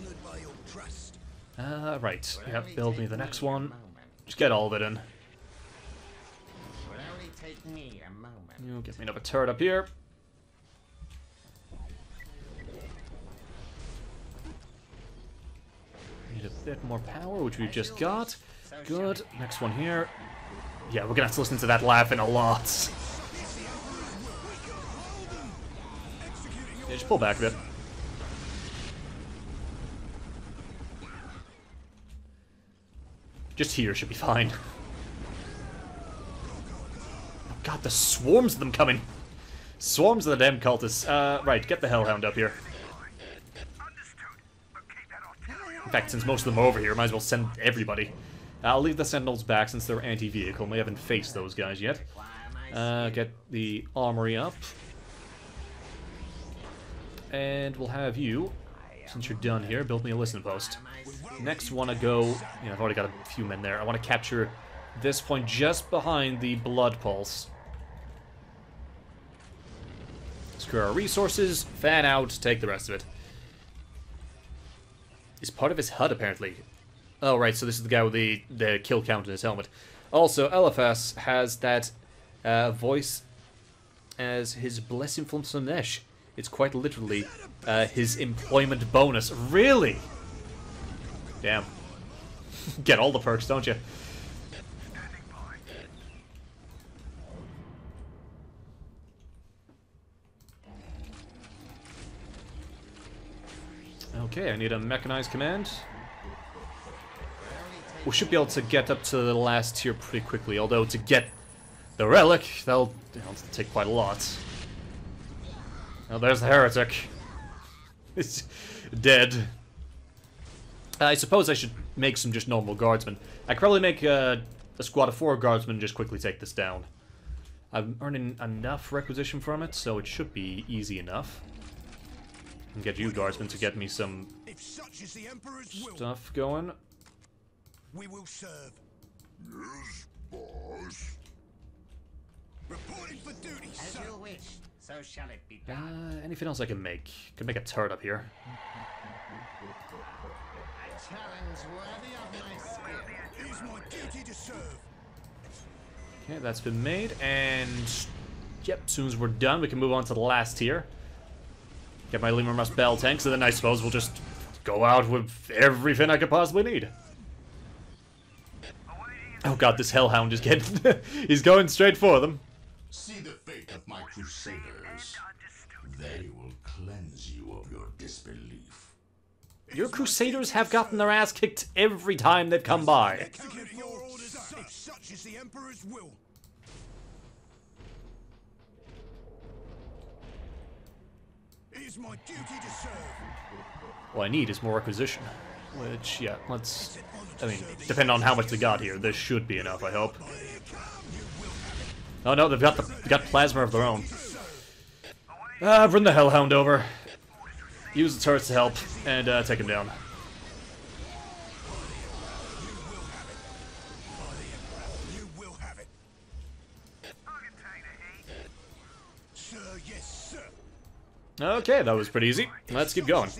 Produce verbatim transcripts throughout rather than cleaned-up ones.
honored by your trust. Uh, right, you have to build me the next one. Just get all of it in. You give me another turret up here. Need a bit more power, which we've just got. Good. Next one here. Yeah, we're gonna have to listen to that laughing a lot. Yeah, just pull back a bit. Just here should be fine. Oh god, the swarms of them coming. Swarms of the damn cultists. Uh, right, get the Hellhound up here. In fact, since most of them are over here, might as well send everybody. I'll leave the Sentinels back since they're anti-vehicle and we haven't faced those guys yet. Uh, get the Armory up. And we'll have you, since you're done here, build me a listening post. Next want to go... You know, I've already got a few men there. I want to capture this point just behind the Blood Pulse. Secure our resources, fan out, take the rest of it. It's part of his H U D, apparently. Oh, right, so this is the guy with the, the kill count in his helmet. Also, Eliphaz has that uh, voice as his blessing from Slaanesh. It's quite literally uh, his employment bonus. Really? Damn. Get all the perks, don't you? Okay, I need a mechanized command. We should be able to get up to the last tier pretty quickly, although to get the relic, that'll, that'll take quite a lot. Oh, there's the heretic. It's dead. I suppose I should make some just normal guardsmen. I could probably make uh, a squad of four guardsmen and just quickly take this down. I'm earning enough requisition from it, so it should be easy enough. I can get you guardsmen to get me some stuff going. We will serve. Yes, boss. Reporting for duty, as you wish. So shall it be done. Uh, anything else I can make? Can make a turret up here. A challenge worthy of my skill. It is my duty to serve. Okay, that's been made, and yep, as soon as we're done, we can move on to the last tier. Get my Leman Russ bell tanks, and then I suppose we'll just go out with everything I could possibly need. Oh god, this Hellhound is getting... he's going straight for them. See the fate of my crusaders. They will cleanse you of your disbelief. Your crusaders have gotten their ass kicked every time they've come by. Such is the Emperor's will. It is my duty to serve. What I need is more requisition. Which, yeah, let's... I mean, depending on how much they got here, this should be enough, I hope. Oh no, they've got the they've got plasma of their own. Ah, uh, bring the Hellhound over. Use the turrets to help, and uh, take him down. Okay, that was pretty easy. Let's keep going.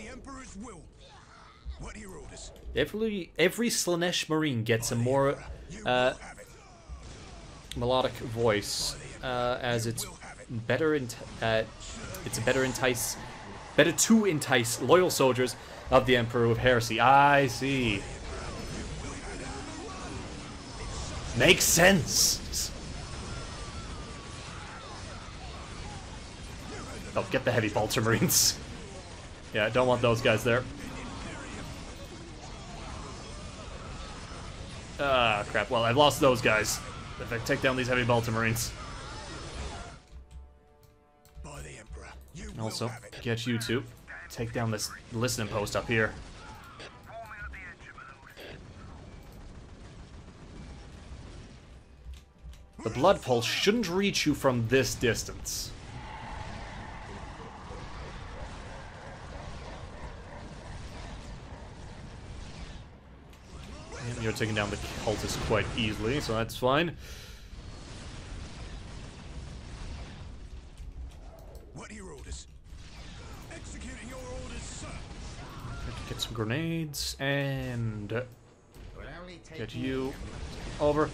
Every every Slaanesh Marine gets a more uh, melodic voice, uh, as it's better ent uh, it's better entice better to entice loyal soldiers of the Emperor with heresy. I see. Makes sense. Oh, get the heavy bolter Marines. Yeah, I don't want those guys there. Ah, crap. Well, I've lost those guys. If I take down these heavy bolter Marines. Also, get you two. Take down this listening post up here. The Blood Pulse shouldn't reach you from this distance. You're taking down the cultists quite easily, so that's fine. What are your orders? Executing your orders, sir. Get get some grenades and get you over.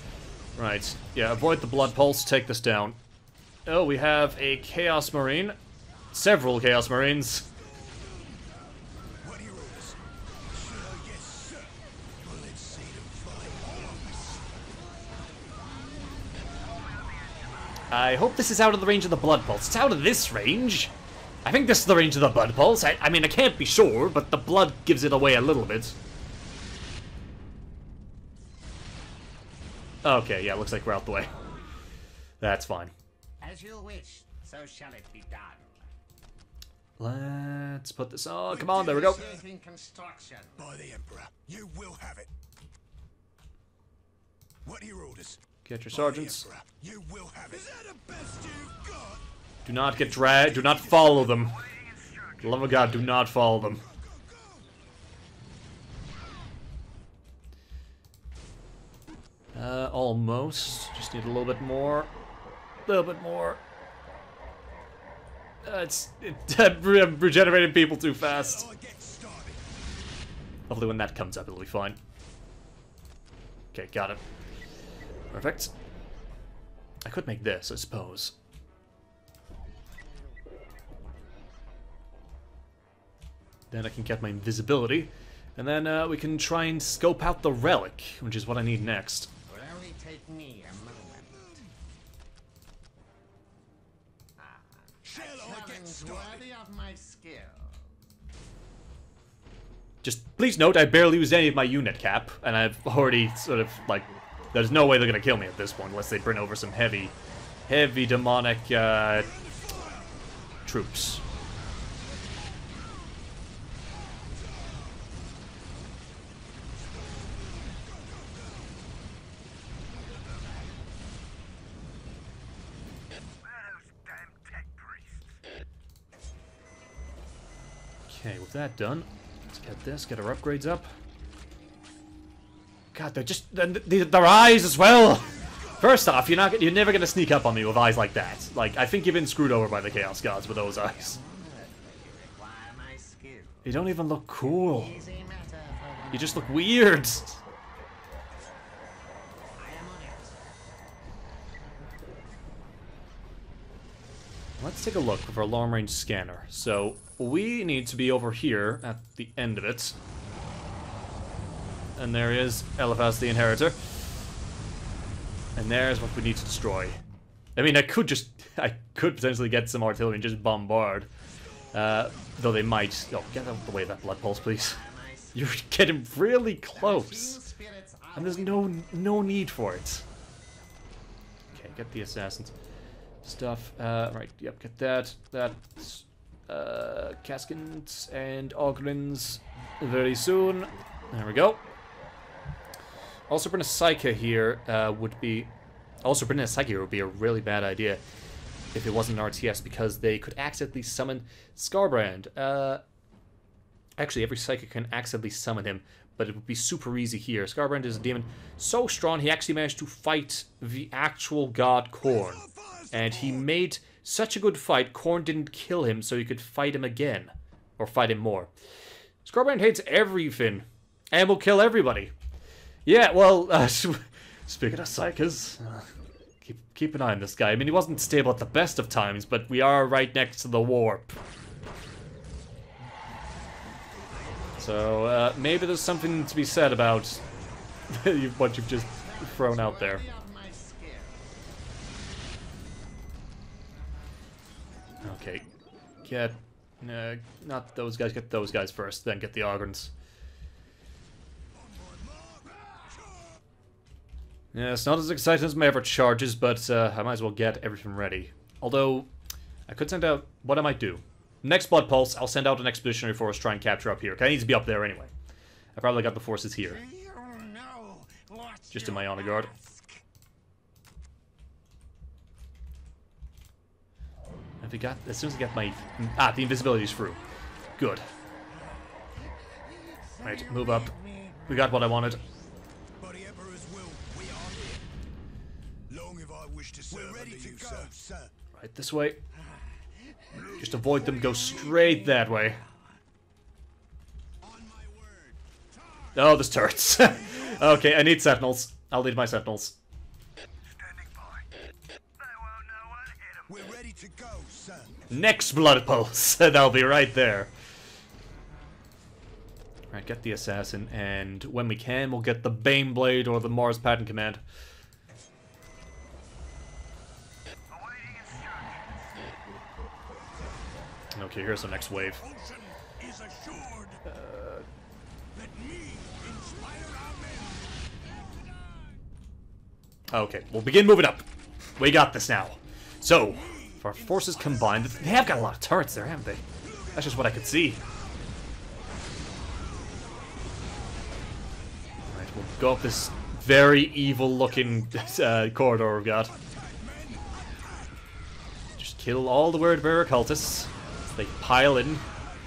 Right, yeah, avoid the blood pulse, take this down. Oh, we have a Chaos Marine. Several Chaos Marines. I hope this is out of the range of the blood pulse. It's out of this range. I think this is the range of the blood pulse. I, I mean, I can't be sure, but the blood gives it away a little bit. Okay, yeah, looks like we're out the way. That's fine. As you wish, so shall it be done. Let's put this on. Come on, there we go. By the Emperor, you will have it. What are your orders? Get your sergeants. You will have it. Is that the best you've got? Do not get dragged. Do not follow them. For the love of God, do not follow them. Uh, almost. Just need a little bit more. A little bit more. Uh, it's it, I'm regenerating people too fast. Hopefully, when that comes up, it'll be fine. Okay, got it. Perfect. I could make this, I suppose. Then I can get my invisibility, and then uh, we can try and scope out the relic, which is what I need next. It will only take me a moment. Ah, a challenge worthy of my skill. Just please note, I barely used any of my unit cap, and I've already sort of like. There's no way they're gonna kill me at this point unless they bring over some heavy, heavy demonic uh, troops. Okay, with that done, let's get this, get our upgrades up. God, they're just they're, their eyes as well. First off, you're not you're never gonna sneak up on me with eyes like that. Like I think you've been screwed over by the Chaos Gods with those eyes. They don't even look cool. You just look weird. Let's take a look with our long-range scanner. So we need to be over here at the end of it. And there is Eliphaz the Inheritor. And there's what we need to destroy. I mean, I could just... I could potentially get some artillery and just bombard. Uh, though they might... Oh, get out of the way of that blood pulse, please. You're getting really close. And there's no no need for it. Okay, get the assassin's stuff. Uh, right, yep, get that. That... Uh, Kaskins and Ogryns very soon. There we go. Also, bring a Psyker here uh, would be. Also, bringing a Psyker would be a really bad idea if it wasn't an R T S because they could accidentally summon Skarbrand. Uh, actually, every Psyker can accidentally summon him, but it would be super easy here. Skarbrand is a demon so strong he actually managed to fight the actual god Khorne, and he made such a good fight. Khorne didn't kill him, so he could fight him again, or fight him more. Skarbrand hates everything, and will kill everybody. Yeah, well, uh, speaking of Psykers, uh, keep, keep an eye on this guy. I mean, he wasn't stable at the best of times, but we are right next to the warp. So, uh, maybe there's something to be said about what you've just thrown out there. Okay, get, uh, not those guys, get those guys first, then get the Ogryns. Yeah, it's not as exciting as my ever charges, but uh, I might as well get everything ready. Although, I could send out what I might do. Next Blood Pulse, I'll send out an expeditionary force, try and capture up here. Okay, I need to be up there anyway. I probably got the forces here. Just in my honor guard. I forgot, as soon as I got my... Ah, the invisibility's through. Good. Right, move up. We got what I wanted. We're ready to go, sir. Right this way. Just avoid them, go straight that way. Oh, there's turrets. Okay, I need sentinels. I'll need my sentinels. Standing by. They won't know where to get 'em. We're ready to go, sir. Next blood pulse, and I'll be right there. Alright, get the assassin, and when we can, we'll get the Baneblade or the Mars Pattern Command. Okay, here's the next wave. Uh, Okay, we'll begin moving up. We got this now. So, if our forces combined, they have got a lot of turrets there, haven't they? That's just what I could see. Alright, we'll go up this very evil-looking uh, corridor we've got. Just kill all the Word Bearer cultists. They pile in.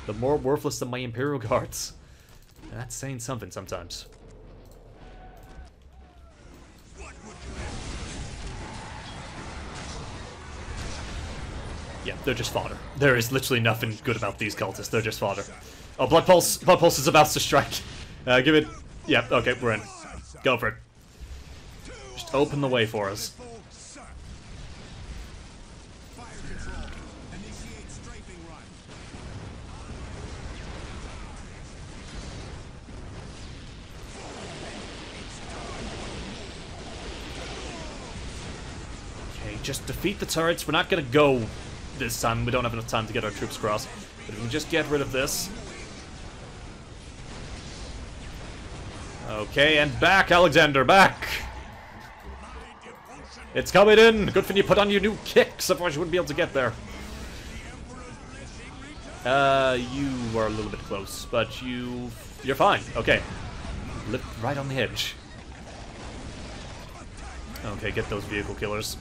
The more worthless than my Imperial Guards. That's saying something sometimes. Yeah, they're just fodder. There is literally nothing good about these cultists. They're just fodder. Oh, Blood Pulse! Blood Pulse is about to strike. Uh, give it... Yeah, okay, we're in. Go for it. Just open the way for us. Okay, just defeat the turrets. We're not gonna go... this time. We don't have enough time to get our troops across. But if we can just get rid of this. Okay, and back, Alexander, back! It's coming in! Good thing you put on your new kicks, otherwise you wouldn't be able to get there. Uh, you were a little bit close, but you... you're fine, okay. Lift right on the edge. Okay, get those vehicle killers.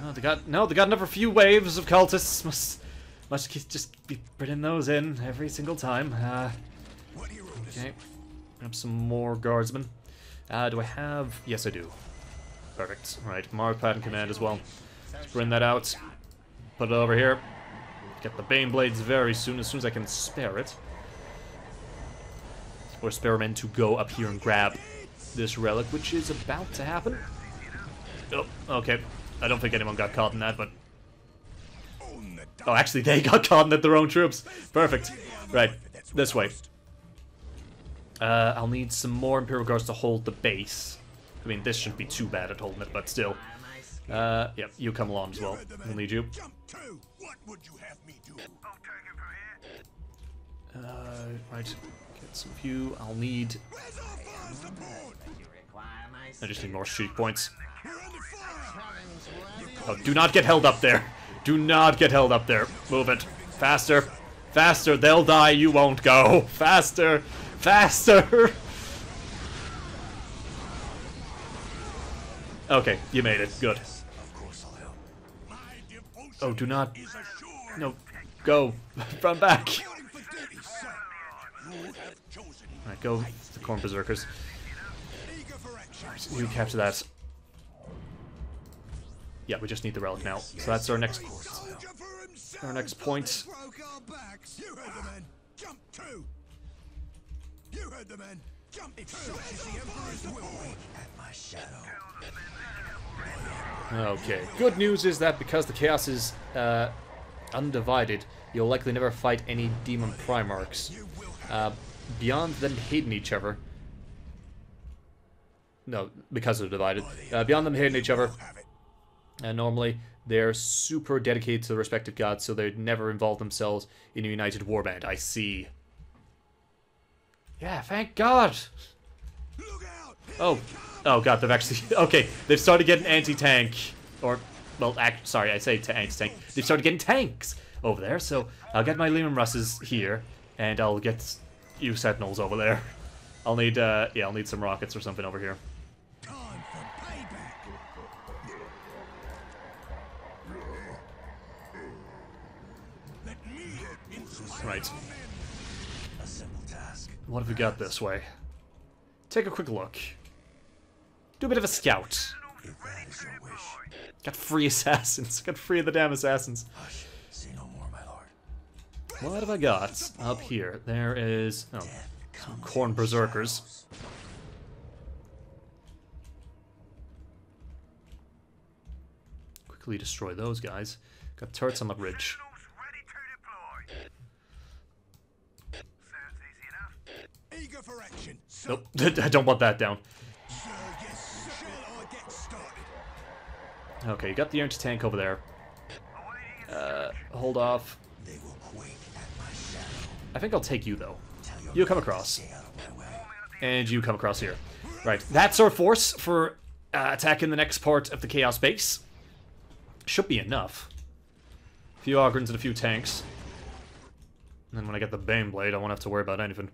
Oh, they got no. They got another few waves of cultists. Must, must just be bringing those in every single time. Uh, okay, grab some more guardsmen. Uh, do I have? Yes, I do. Perfect. All right, Mars Pattern Command as well. Let's bring that out. Put it over here. Get the Baneblades very soon, as soon as I can spare it, or spare men to go up here and grab this relic, which is about to happen. Oh, okay. I don't think anyone got caught in that, but... Oh, actually, they got caught in that, their own troops. Perfect. Right, this way. Uh, I'll need some more Imperial Guards to hold the base. I mean, this shouldn't be too bad at holding it, but still. Uh, yep, you come along as well. I'll need you. Uh, right. Get some few. I'll need... I just need more street points. Oh, do not get held up there. Do not get held up there. Move it. Faster. Faster. They'll die. You won't go. Faster. Faster. Okay, you made it. Good. Oh, do not. No. Go. Run back. Alright, go. The Khorne Berserkers. Alright, you capture that. Yeah, we just need the relic now. So that's our next our next point. Okay. Good news is that because the Chaos is uh, undivided, you'll likely never fight any demon primarchs. Uh, beyond them hating each other. No, because they're divided. Uh, beyond them hating each other. And normally, they're super dedicated to the respective gods, so they'd never involve themselves in a united warband. I see. Yeah, thank God! Oh. Oh God, they've actually... Okay, they've started getting anti-tank. Or, well, act, sorry, I say to anti-tank. They've started getting tanks over there, so I'll get my Leman Russes here, and I'll get you Sentinels over there. I'll need, uh, yeah, I'll need some rockets or something over here. Right. What have we got this way? Take a quick look. Do a bit of a scout. Got free assassins. Got free of the damn assassins. Hush. Say no more, my lord. What have I got up here? There is oh, some Khorne berserkers. Quickly destroy those guys. Got turrets on the ridge. For action, so nope, I don't want that down. Sir, yes, sir. Shall I get started? Okay, you got the anti tank over there. Uh, hold off. They will quake at my shadow. I think I'll take you though. You come across, and you come across here. Right, that's our force for uh, attacking the next part of the Chaos base. Should be enough. A few Ogryns and a few tanks. And then when I get the Baneblade, I won't have to worry about anything.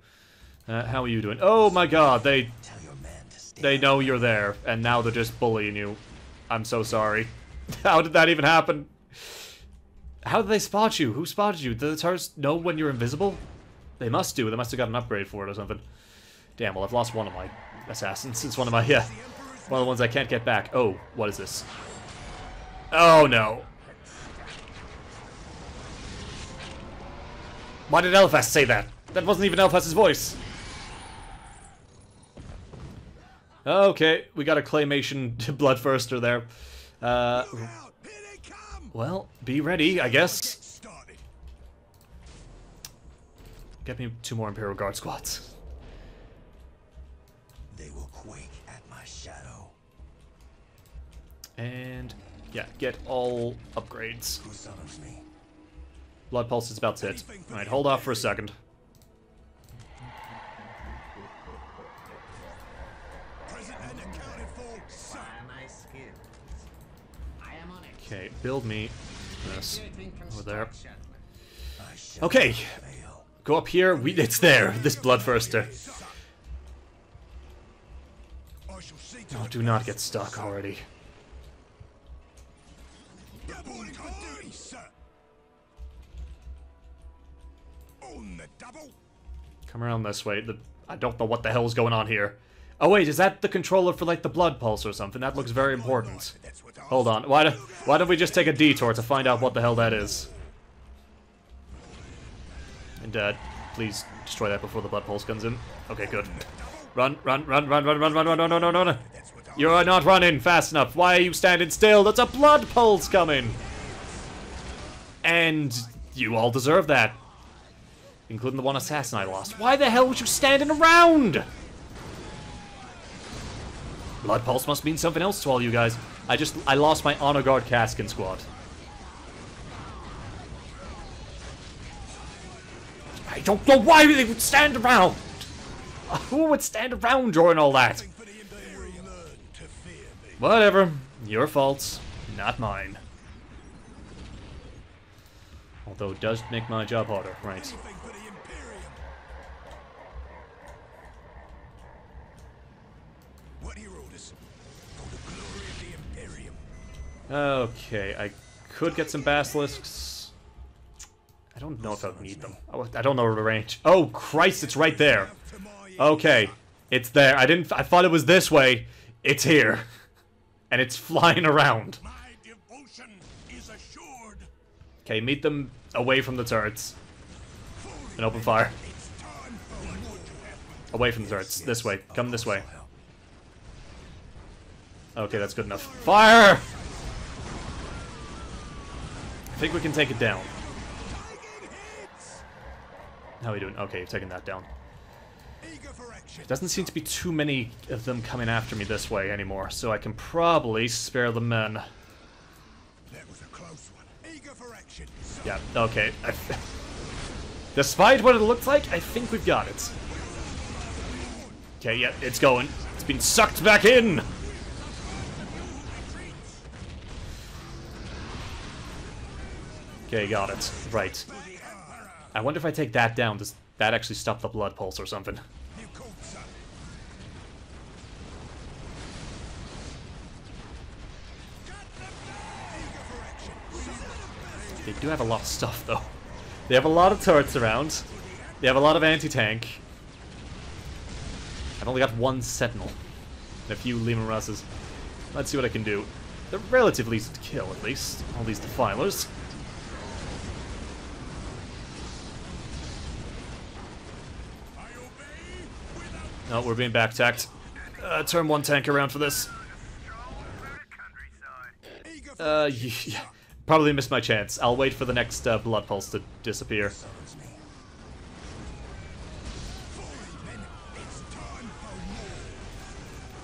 Uh, how are you doing? Oh my god, they they know you're there, and now they're just bullying you. I'm so sorry. How did that even happen? How did they spot you? Who spotted you? Did the turrets know when you're invisible? They must do. They must have got an upgrade for it or something. Damn, well, I've lost one of my assassins. It's one of my, yeah, one of the ones I can't get back. Oh, what is this? Oh, no. Why did Eliphaz say that? That wasn't even Eliphaz's voice. Okay, we got a claymation Bloodthirster there. Uh, well, be ready, I guess. Get me two more Imperial Guard squads. They will quake at my shadow. And yeah, get all upgrades. Who summons me? Blood Pulse is about to hit. All right, hold off for a second. Okay, build me this over there. Okay, go up here. We, it's there. This Bloodthirster. Oh, do not get stuck already. Come around this way. The, I don't know what the hell is going on here. Oh wait, is that the controller for like the blood pulse or something? That looks very important. Hold on, why do, why don't we just take a detour to find out what the hell that is? And uh, please destroy that before the blood pulse comes in. Okay, good. Run, run, run, run, run, run, run, run, run, run, run, run. You are not running fast enough. Why are you standing still? That's a blood pulse coming. And you all deserve that. Including the one assassin I lost. Why the hell was you standing around? Blood Pulse must mean something else to all you guys. I just, I lost my Honor Guard Kaskin squad. I don't know why they would stand around! Who would stand around during all that? Whatever. Your fault. Not mine. Although it does make my job harder, right? Okay, I could get some basilisks. I don't know if I would need them. Oh, I don't know the range. Oh Christ, it's right there. Okay, it's there. I didn't. I thought it was this way. It's here, and it's flying around. Okay, meet them away from the turrets and open fire. Away from the turrets. This way. Come this way. Okay, that's good enough. Fire! I think we can take it down. How are we doing? Okay, you've taken that down. There doesn't seem to be too many of them coming after me this way anymore, so I can probably spare the men. Yeah, okay. Despite what it looked like, I think we've got it. Okay, yeah, it's going. It's been sucked back in! Okay, got it. Right. I wonder if I take that down, does that actually stop the blood pulse or something? They do have a lot of stuff, though. They have a lot of turrets around. They have a lot of anti-tank. I've only got one Sentinel. And a few Leman Russes. Let's see what I can do. They're relatively easy to kill, at least. All these Defilers. Oh, we're being backtacked. Uh, turn one tank around for this. Uh, yeah. Probably missed my chance. I'll wait for the next uh, blood pulse to disappear.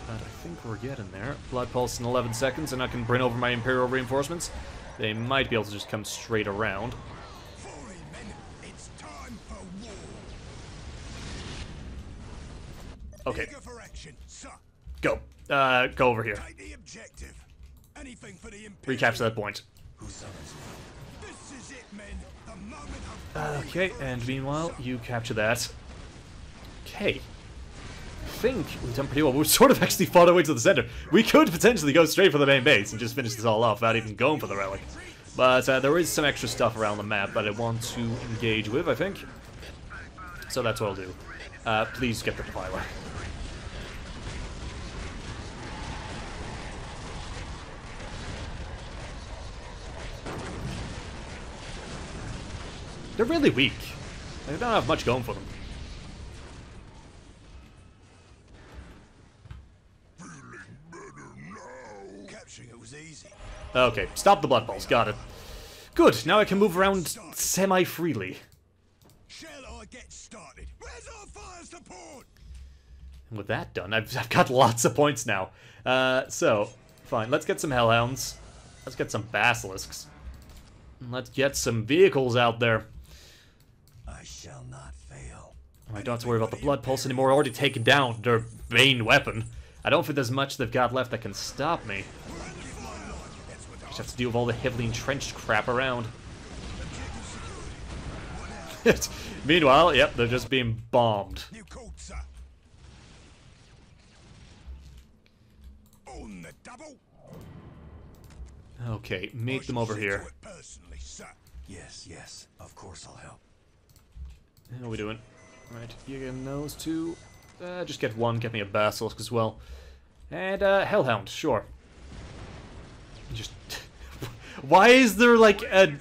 But I think we're getting there. Blood pulse in eleven seconds, and I can bring over my Imperial reinforcements. They might be able to just come straight around. Okay. Go. Uh, go over here. Recapture that point. Okay, and meanwhile, you capture that. Okay. I think we've done pretty well. We've sort of actually fought our way to the center. We could potentially go straight for the main base and just finish this all off without even going for the relic. But uh, there is some extra stuff around the map that I want to engage with, I think. So that's what I'll do. Uh, please get the Defiler. They're really weak. They don't have much going for them. Okay, stop the blood balls. Got it. Good. Now I can move around semi-freely. Shall I get started? Where's our fire support? And with that done, I've, I've got lots of points now. Uh, so fine. Let's get some Hellhounds. Let's get some Basilisks. Let's get some vehicles out there. I shall not fail. I don't have to worry about the blood pulse anymore. I already taken down their main weapon. I don't think there's much they've got left that can stop me. I just have to deal with all the heavily entrenched crap around. Meanwhile, yep, they're just being bombed. Okay, make them over here. Yes, yes, of course I'll help. How are we doing? Right, you get those two. Uh, just get one, get me a Basilisk as well. And uh, Hellhound, sure. Just why is there like a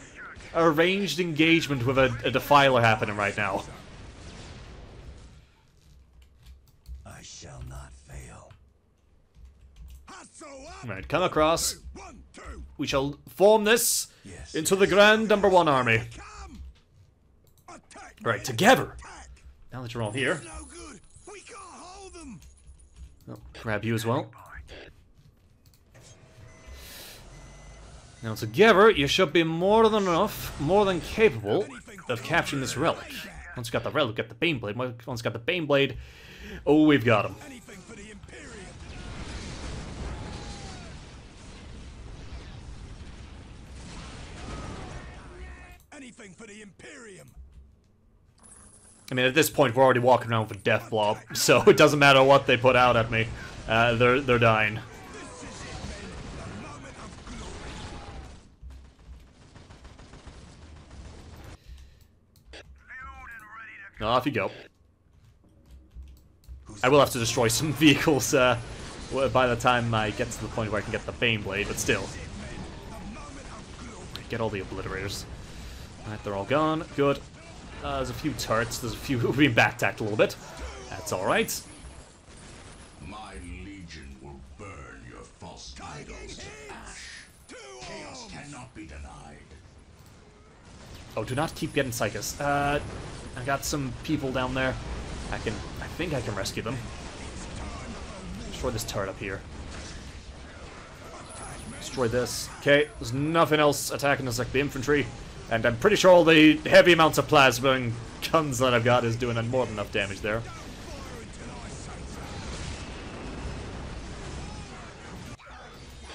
arranged engagement with a, a Defiler happening right now? I shall not fail. Right, come across. We shall form this into the Grand Number One Army. Right, together. Now that you're all here, I'll grab you as well. Now together, you should be more than enough, more than capable of capturing this relic. Once we got the relic, we got the Baneblade. Once we got the Baneblade, oh, we've got him. Anything for the Imperium. I mean, at this point, we're already walking around with a death blob, so it doesn't matter what they put out at me. Uh, they're they're dying. Off you go. I will have to destroy some vehicles uh, by the time I get to the point where I can get the Baneblade, but still. Get all the Obliterators. Alright, they're all gone. Good. Uh, there's a few turrets. There's a few who've been backtacked a little bit. That's alright. My legion will burn your false idols to ash. Chaos cannot be denied. Oh, do not keep getting Psykers. Uh, I got some people down there. I can, I think I can rescue them. Destroy this turret up here. Destroy this. Okay, there's nothing else attacking us like the infantry. And I'm pretty sure all the heavy amounts of plasma and guns that I've got is doing more than enough damage there.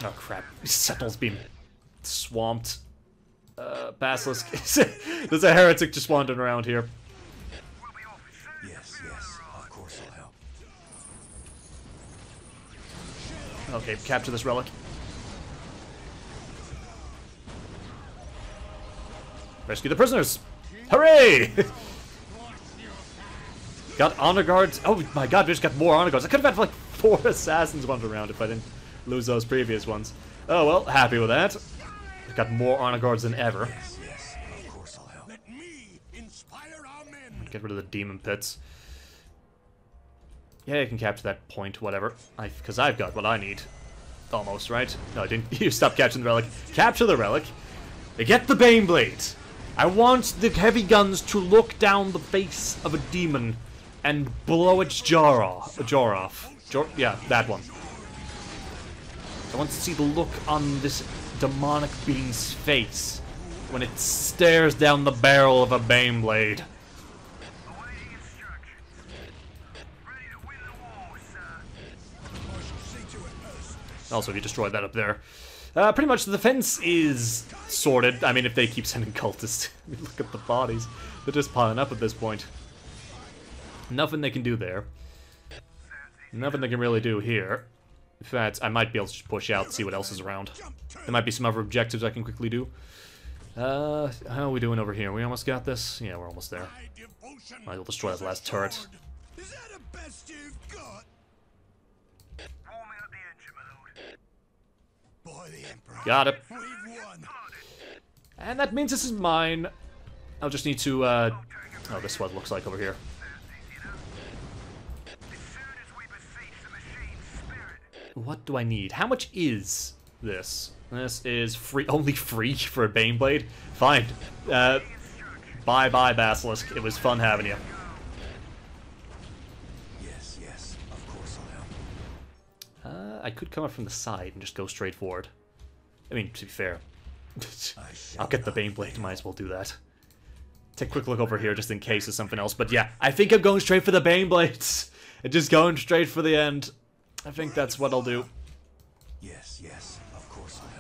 Oh crap, Sentinel's being swamped. Uh, Basilisk. There's a heretic just wandering around here. Yes, yes, of course I'll help. Okay, capture this relic. Rescue the prisoners! Hooray! Got honor guards. Oh my god, we just got more honor guards. I could have had like four assassins wandering around if I didn't lose those previous ones. Oh well, happy with that. We've got more honor guards than ever. Yes, yes, of course I'll help. Let me inspire our men. Get rid of the demon pits. Yeah, you can capture that point, whatever. I, because I've got what I need. Almost, right? No, I didn't. You stopped capturing the relic. Capture the relic. Get the Baneblade. I want the heavy guns to look down the face of a demon and blow its jaw off. Jaw off. Jaw, yeah, that one. I want to see the look on this demonic being's face when it stares down the barrel of a Baneblade. Also, if you destroyed that up there. Uh, pretty much the defense is sorted. I mean, if they keep sending cultists. I mean, look at the bodies. They're just piling up at this point. Nothing they can do there. Nothing they can really do here. In fact, I might be able to just push out and see what else is around. There might be some other objectives I can quickly do. Uh, how are we doing over here? We almost got this? Yeah, we're almost there. Might as well destroy that last turret. Is that the best you've got? Got it. And that means this is mine. I'll just need to, uh... oh, this is what it looks like over here. What do I need? How much is this? This is free, only free for a Baneblade? Fine. Uh, bye-bye, Basilisk. It was fun having you. Yes, yes, of course I'll help. Uh, I could come up from the side and just go straight forward. I mean, to be fair, I'll get the Baneblade, might as well do that. Take a quick look over here just in case there's something else, but yeah, I think I'm going straight for the Baneblades! And just going straight for the end. I think that's what I'll do. Yes, yes, of course I'll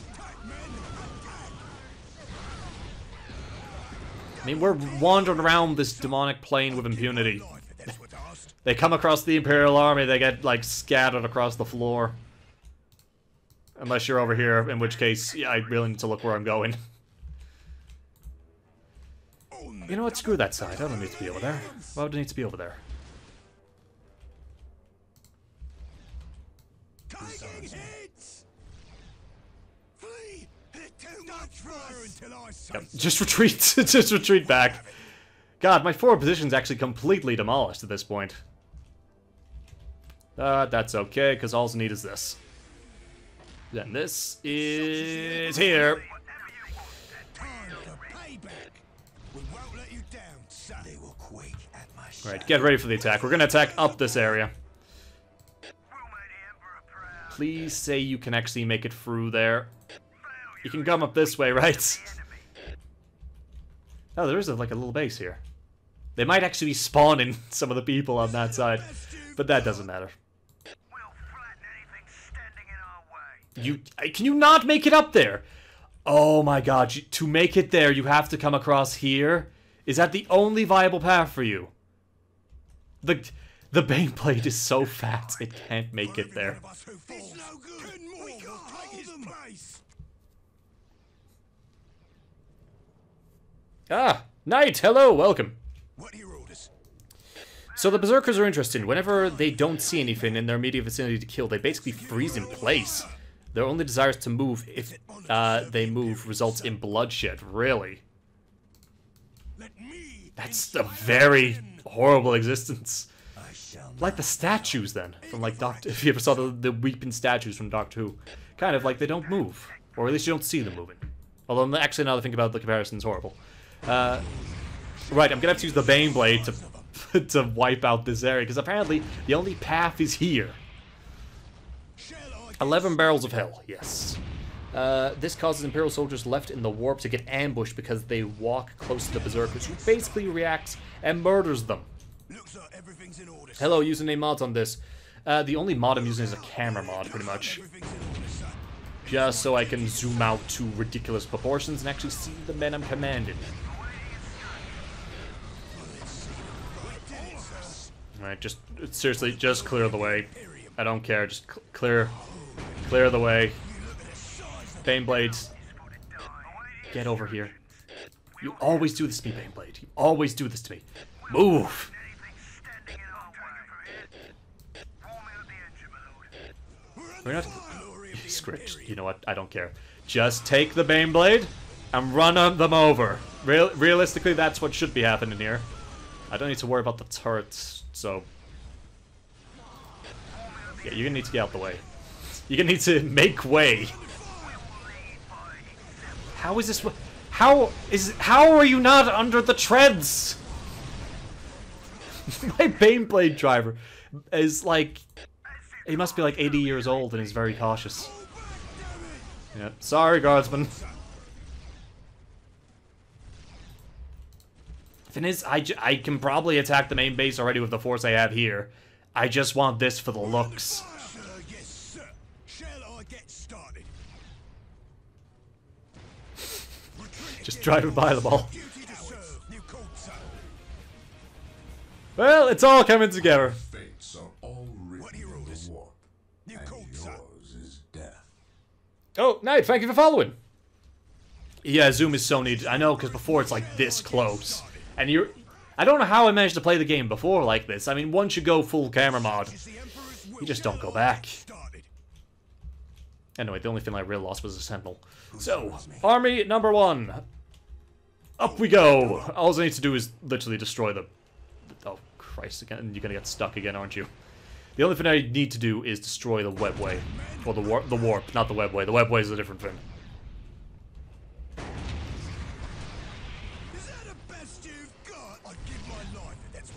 help. I mean, we're wandering around this demonic plane with impunity. They come across the Imperial Army, they get, like, scattered across the floor. Unless you're over here, in which case, yeah, I really need to look where I'm going. You know what, screw that side, I don't need to be over there. Why would I need to be over there? Yep. Just retreat, just retreat back. God, my forward position's actually completely demolished at this point. Uh, that's okay, because all I need is this. Then this is here. Alright, get ready for the attack. We're going to attack up this area. Please say you can actually make it through there. You can come up this way, right? Oh, there is a, like a little base here. They might actually be spawning some of the people on that side, but that doesn't matter. You can you not make it up there? Oh my god, you, to make it there you have to come across here? Is that the only viable path for you? The the Baneblade is so fat it can't make it there. Ah, Knight, hello, welcome. What are your orders? So the Berserkers are interested. Whenever they don't see anything in their immediate vicinity to kill, they basically freeze in place. Their only desire is to move. If uh, they move, results in bloodshed. Really? That's a very horrible existence. Like the statues, then, from like Doctor. If you ever saw the, the weeping statues from Doctor Who, kind of like they don't move, or at least you don't see them moving. Although actually, now that I think about it, the comparison is horrible. Uh, right, I'm gonna have to use the Baneblade to to wipe out this area because apparently the only path is here. Eleven barrels of hell, yes. Uh, this causes Imperial soldiers left in the warp to get ambushed because they walk close to the Berserkers, who basically reacts and murders them. Hello, using a mod on this. Uh, the only mod I'm using is a camera mod, pretty much. Just so I can zoom out to ridiculous proportions and actually see the men I'm commanding. Alright, just, seriously, just clear the way. I don't care, just cl clear, clear the way. Baneblades, get over here. You always do this to me, Baneblade. You always do this to me. Move! We're not... Script. You know what? I don't care. Just take the Baneblade and run them over. Real realistically, that's what should be happening here. I don't need to worry about the turrets, so... Yeah, you're gonna need to get out the way. You're gonna need to make way. How is this... How is... How are you not under the treads? My Baneblade driver is like... He must be like eighty years old and is very cautious. Yeah, sorry, guardsman. Thing is, I, j I can probably attack the main base already with the force I have here. I just want this for the looks. Just driving by the ball. Well, it's all coming together. Oh, Knight, thank you for following. Yeah, Zoom is so needed. I know, because before it's like this close. And you're... I don't know how I managed to play the game before like this. I mean, once you go full camera mod, you just don't go back. Anyway, the only thing I really lost was a Sentinel. So, army number one. Up we go. All I need to do is literally destroy the... Oh, Christ, again. You're going to get stuck again, aren't you? The only thing I need to do is destroy the webway. Or the, war the warp, not the webway. The webway is a different thing.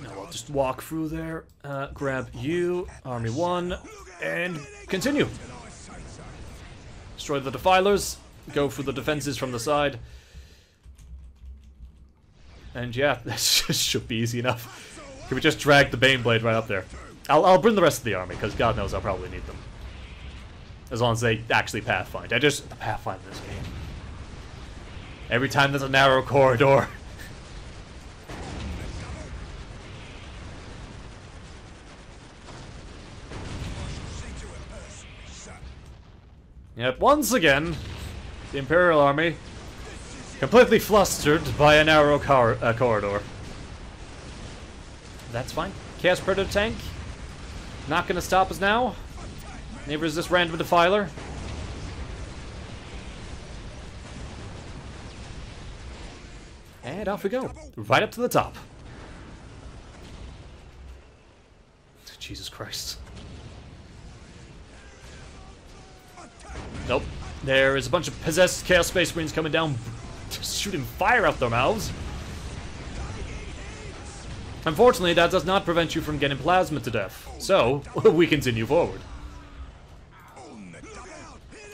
Now I'll just walk through there, uh, grab you, army one, and continue. Destroy the defilers, go for the defenses from the side. And yeah, this should be easy enough. Can we just drag the Baneblade right up there? I'll, I'll bring the rest of the army, because God knows I'll probably need them. As long as they actually pathfind. I just pathfind this game. Every time there's a narrow corridor. Yep, once again, the Imperial Army, completely flustered by a narrow car uh, corridor. That's fine. Chaos Predator tank, not gonna stop us now. Neither is this random Defiler. And off we go, right up to the top. Jesus Christ. Nope. There is a bunch of possessed Chaos Space Marines coming down, just shooting fire out their mouths. Unfortunately, that does not prevent you from getting plasma to death. So, we continue forward.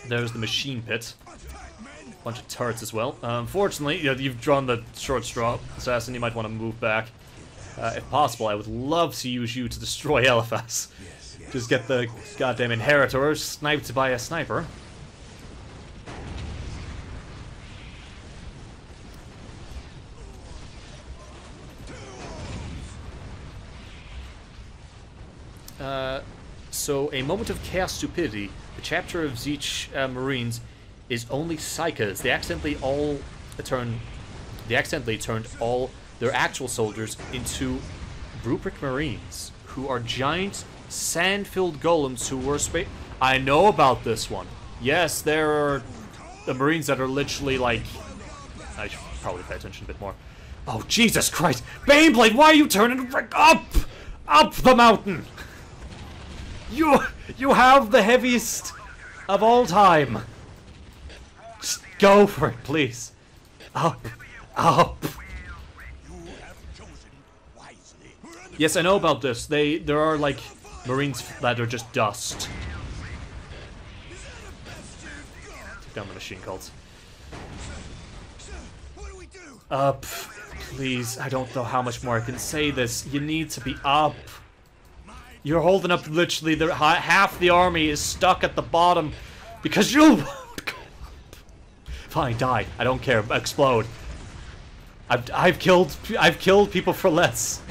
There's the machine pit. A bunch of turrets as well. Uh, unfortunately, you know, you've drawn the short straw, Assassin. You might want to move back. Uh, if possible, I would love to use you to destroy Eliphaz. Just get the goddamn Inheritor sniped by a sniper. Uh, so, a moment of chaos stupidity. The chapter of Zeech uh, Marines is only Psykers. They accidentally all turn. They accidentally turned all their actual soldiers into Rubric Marines, who are giant sand-filled golems who were space. I know about this one. Yes, there are the Marines that are literally like. I should probably pay attention a bit more. Oh Jesus Christ, Baneblade! Why are you turning up, up the mountain? You, you have the heaviest of all time. Just go for it, please. Up, up. Yes, I know about this. They, there are like. Marines that are just dust. Take down the machine cults. Up. Please, I don't know how much more I can say this. You need to be up. You're holding up literally the, half the army is stuck at the bottom because you... Fine, die. I don't care. Explode. I've, I've killed, I've killed people for less.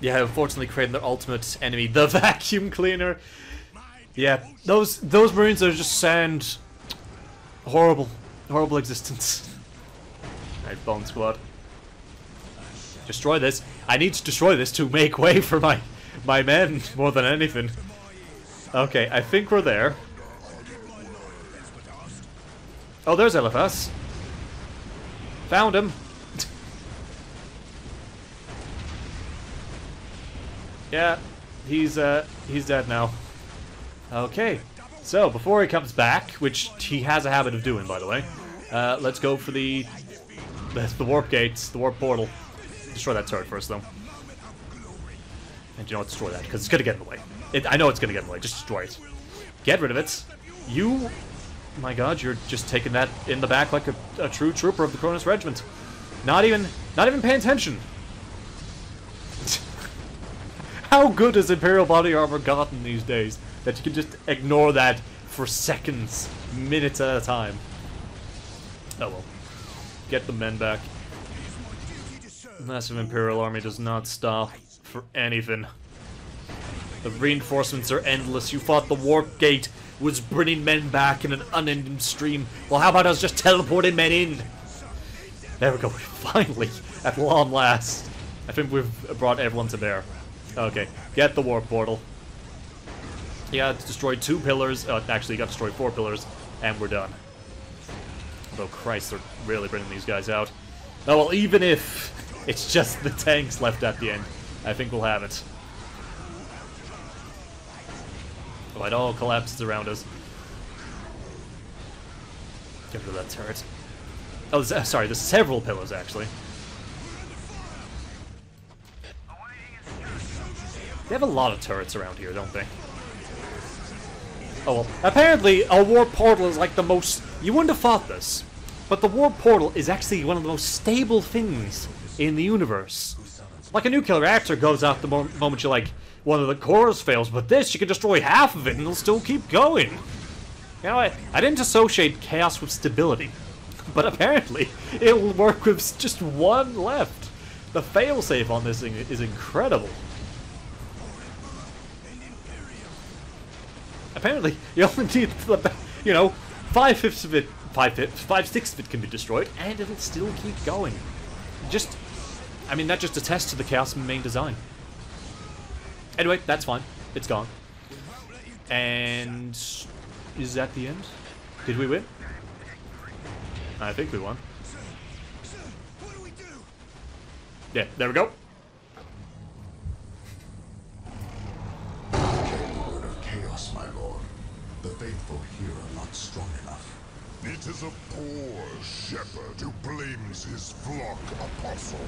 Yeah, unfortunately creating their ultimate enemy, the vacuum cleaner. Yeah, those those Marines are just sand. Horrible, horrible existence. right, Bone Squad. Destroy this. I need to destroy this to make way for my, my men more than anything. Okay, I think we're there. Oh, there's Eliphaz. Found him. Yeah, he's uh he's dead now. Okay, so before he comes back, which he has a habit of doing, by the way, uh, let's go for the that's the warp gates, the warp portal. Destroy that turret first, though. And you know what? Destroy that because it's gonna get in the way. It, I know it's gonna get in the way. Just destroy it. Get rid of it. You, my God, you're just taking that in the back like a, a true trooper of the Cronus Regiment. Not even, not even paying attention. How good has Imperial body armor gotten these days that you can just ignore that for seconds, minutes at a time? Oh well. Get the men back. Massive Imperial army does not stop for anything. The reinforcements are endless. You thought the warp gate was bringing men back in an unending stream. Well, how about us just teleporting men in? There we go. Finally, at long last. I think we've brought everyone to bear. Okay, get the warp portal. Yeah, destroy two pillars. Oh, actually, you got to destroy four pillars, and we're done. Although, Christ, they're really bringing these guys out. Oh, well, even if it's just the tanks left at the end, I think we'll have it. Oh, it all collapses around us. Get rid of that turret. Oh, there's, uh, sorry, there's several pillars, actually. They have a lot of turrets around here, don't they? Oh well. Apparently, a warp portal is like the most... You wouldn't have thought this, but the warp portal is actually one of the most stable things in the universe. Like a nuclear reactor goes out the mo moment you like, one of the cores fails, but this, you can destroy half of it and it'll still keep going. You know, I, I didn't associate chaos with stability, but apparently, it'll work with just one left. The failsafe on this thing is incredible. Apparently, you only need, you know, five-fifths of it, five-fifths, five-sixths of it can be destroyed, and it'll still keep going. Just, I mean, that just attests to the Chaos Marine design. Anyway, that's fine. It's gone. And is that the end? Did we win? I think we won. Yeah, there we go. The faithful here are not strong enough. It is a poor shepherd who blames his flock, Apostle.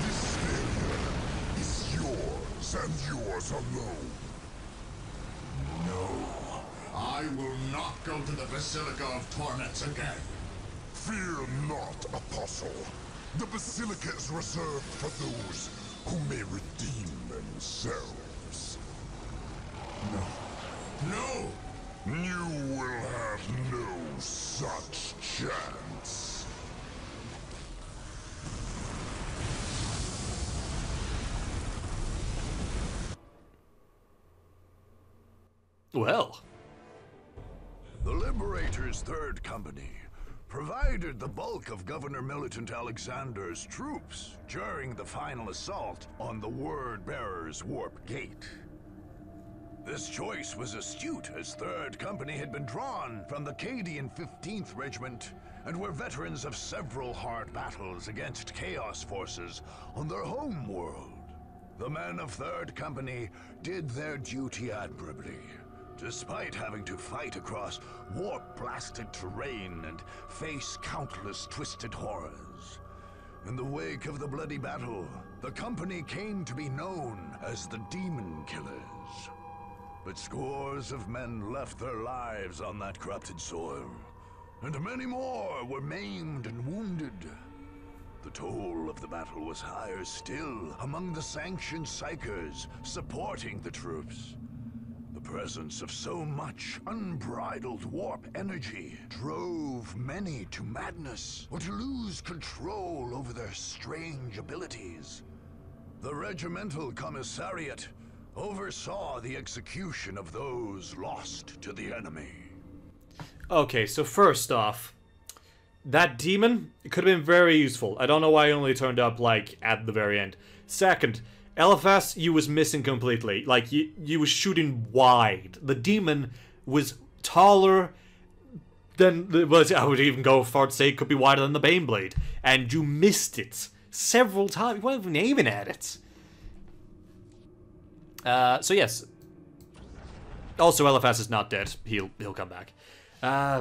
This failure is yours and yours alone. No, I will not go to the Basilica of Torments again. Fear not, Apostle. The Basilica is reserved for those who may redeem themselves. No. No! You will have no such chance. Well, the Liberator's Third Company provided the bulk of Governor Militant Alexander's troops during the final assault on the Word Bearer's Warp Gate. This choice was astute, as Third Company had been drawn from the Cadian fifteenth Regiment and were veterans of several hard battles against Chaos forces on their home world. The men of Third Company did their duty admirably, despite having to fight across warp-blasted terrain and face countless twisted horrors. In the wake of the bloody battle, the company came to be known as the Demon Killers. But scores of men left their lives on that corrupted soil, and many more were maimed and wounded. The toll of the battle was higher still among the sanctioned Psykers supporting the troops. The presence of so much unbridled warp energy drove many to madness or to lose control over their strange abilities. The regimental commissariat oversaw the execution of those lost to the enemy. Okay, so first off, That demon, it could have been very useful. I don't know why it only turned up, like, at the very end. Second, Eliphaz, you was missing completely. Like, you, you was shooting wide. The demon was taller than... Well, I would even go far to say it could be wider than the Baneblade. And you missed it several times. You weren't even aiming at it. Uh, so, yes. Also, Eliphaz is not dead. He'll, he'll come back. Uh...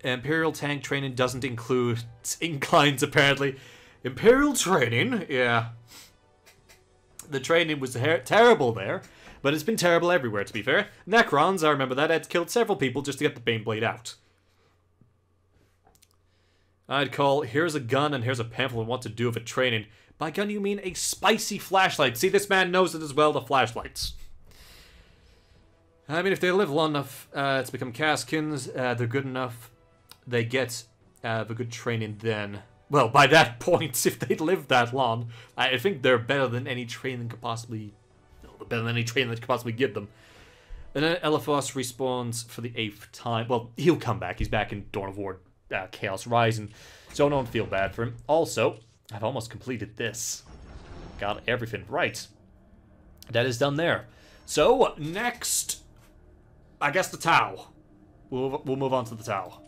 Imperial tank training doesn't include inclines, apparently. Imperial training? Yeah. The training was ter terrible there, but it's been terrible everywhere, to be fair. Necrons, I remember that, had killed several people just to get the Baneblade out. I'd call, here's a gun and here's a pamphlet on what to do with it training. By gun, you mean a spicy flashlight. See, this man knows it as well, the flashlights. I mean, if they live long enough uh, to become Kaskins, uh, they're good enough... They get uh, the good training then. Well, by that point, if they live that long, I think they're better than any training could possibly... Better than any training that could possibly give them. And then Eliphaz respawns for the eighth time. Well, he'll come back. He's back in Dawn of War, uh, Chaos Rising. So don't feel bad for him. Also, I've almost completed this. Got everything right. That is done there. So, next... I guess the Tau. We'll, we'll move on to the Tau.